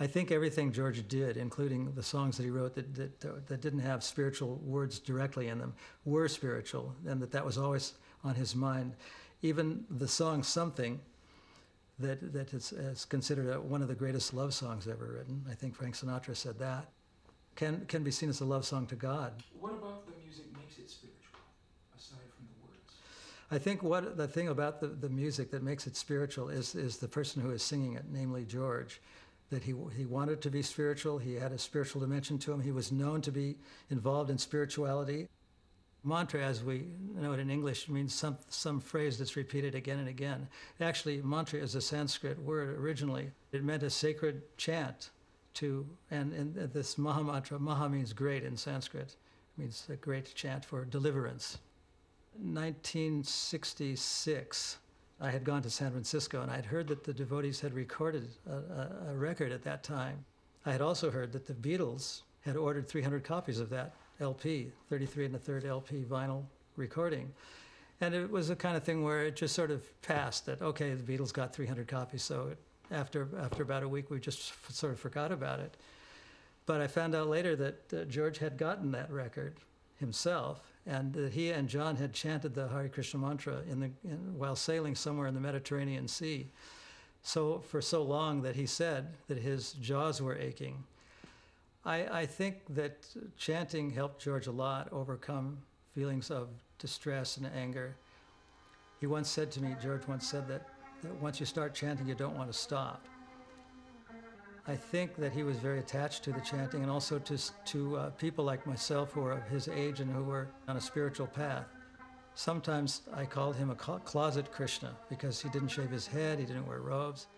I think everything George did, including the songs that he wrote that didn't have spiritual words directly in them, were spiritual, and that was always on his mind. Even the song Something, that is considered one of the greatest love songs ever written, I think Frank Sinatra said that, can be seen as a love song to God. What about the music makes it spiritual, aside from the words? I think the thing about the music that makes it spiritual is the person who is singing it, namely George. That he wanted to be spiritual, he had a spiritual dimension to him, he was known to be involved in spirituality. Mantra, as we know it in English, means some phrase that's repeated again and again. Actually, mantra is a Sanskrit word originally. It meant a sacred chant and this Maha mantra, Maha means great in Sanskrit, it means a great chant for deliverance. 1966. I had gone to San Francisco, and I had heard that the devotees had recorded a record at that time. I had also heard that the Beatles had ordered 300 copies of that LP, 33 1/3 LP vinyl recording. And it was the kind of thing where it just sort of passed that, okay, the Beatles got 300 copies, so after about a week, we just sort of forgot about it. But I found out later that George had gotten that record himself, and that he and John had chanted the Hare Krishna mantra while sailing somewhere in the Mediterranean Sea, for so long that he said that his jaws were aching. I think that chanting helped George a lot overcome feelings of distress and anger. He once said to me, George once said that once you start chanting, you don't want to stop. I think that he was very attached to the chanting and also to people like myself who are of his age and who were on a spiritual path. Sometimes I called him a closet Krishna because he didn't shave his head, he didn't wear robes.